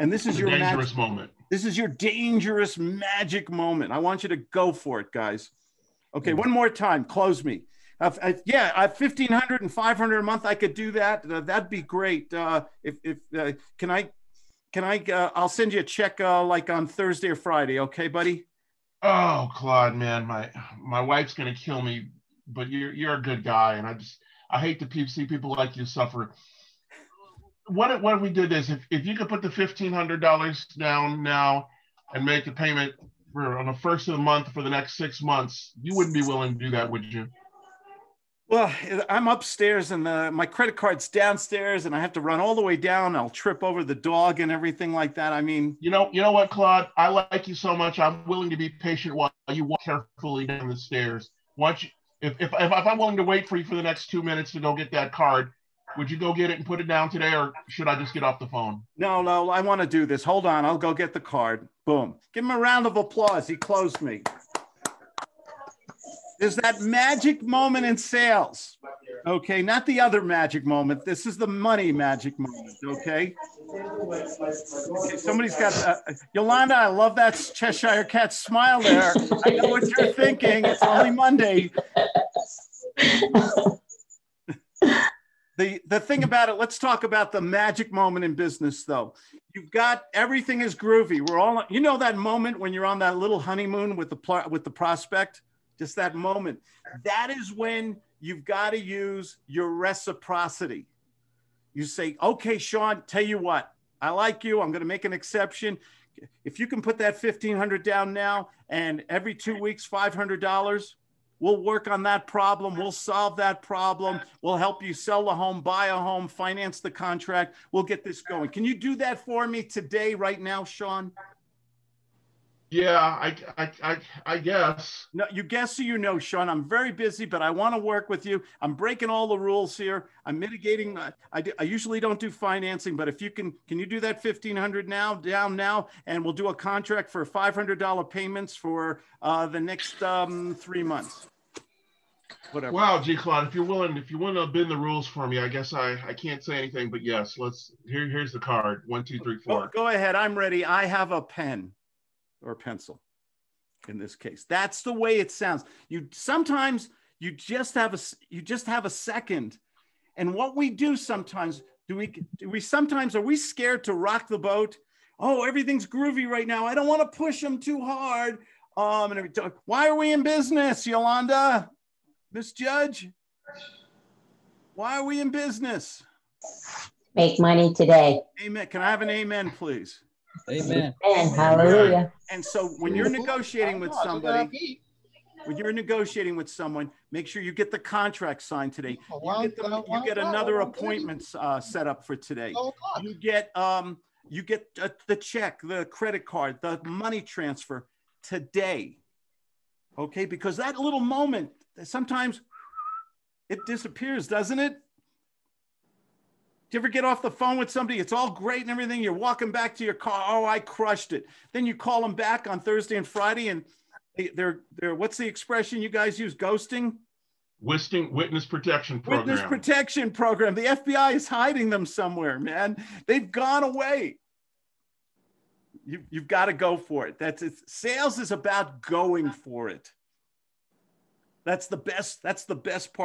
And this is your dangerous moment. This is your dangerous magic moment. I want you to go for it, guys. Okay, one more time. Close me. I have 1,500 and 500 a month. I could do that. That'd be great. I'll send you a check like on Thursday or Friday. Okay, buddy. Oh, Claude, man, my wife's gonna kill me. But you're a good guy, and I hate to see people like you suffer. What if we did this? If you could put the $1,500 down now and make the payment on the first of the month for the next 6 months, you wouldn't be willing to do that, would you? Well, I'm upstairs and my credit card's downstairs, and I have to run all the way down. I'll trip over the dog and everything like that. I mean, you know what, Claude? I like you so much. I'm willing to be patient while you walk carefully down the stairs. If I'm willing to wait for you for the next 2 minutes to go get that card, would you go get it and put it down today, or should I just get off the phone? No, I want to do this. Hold on, I'll go get the card. Boom. Give him a round of applause. He closed me. There's that magic moment in sales. Okay, not the other magic moment. This is the money magic moment, okay? Somebody's got, Yolanda, I love that Cheshire Cat smile there. I know what you're thinking. It's only Monday. The thing about it, let's talk about the magic moment in business, though. You've got, everything is groovy. We're all, you know that moment when you're on that little honeymoon with the prospect? Just that moment. That is when you've got to use your reciprocity. You say, okay, Sean, tell you what, I like you. I'm going to make an exception. If you can put that $1,500 down now and every 2 weeks, $500, we'll work on that problem. We'll solve that problem. We'll help you sell the home, buy a home, finance the contract. We'll get this going. Can you do that for me today, right now, Sean? Yeah, I guess. No, you guess so, you know, Sean, I'm very busy, but I want to work with you. I'm breaking all the rules here. I'm mitigating. I usually don't do financing, but if you can you do that $1,500 now, down now, and we'll do a contract for $500 payments for the next 3 months. Whatever. Wow, G. Claude, if you want to bend the rules for me, I guess I can't say anything, but yes, here's the card. 1, 2, 3, 4. Go ahead. I'm ready. I have a pen. Or pencil in this case. That's the way it sounds. Sometimes you just have a second. And what we do sometimes, are we scared to rock the boat? Oh, everything's groovy right now. I don't want to push them too hard. Why are we in business, Yolanda? Miss Judge? Why are we in business? Make money today. Amen. Can I have an amen, please? Amen. And hallelujah. And so when you're negotiating with somebody, make sure you get the contract signed today. You get another appointment set up for today. You get the check, the credit card, the money transfer today. Okay, because that little moment, sometimes it disappears, doesn't it? Do you ever get off the phone with somebody? It's all great and everything. You're walking back to your car. Oh, I crushed it. Then you call them back on Thursday and Friday, and they're what's the expression you guys use? Ghosting? Witness protection program. Witness protection program. The FBI is hiding them somewhere, man. They've gone away. You've got to go for it. That's it. Sales is about going for it. That's the best part.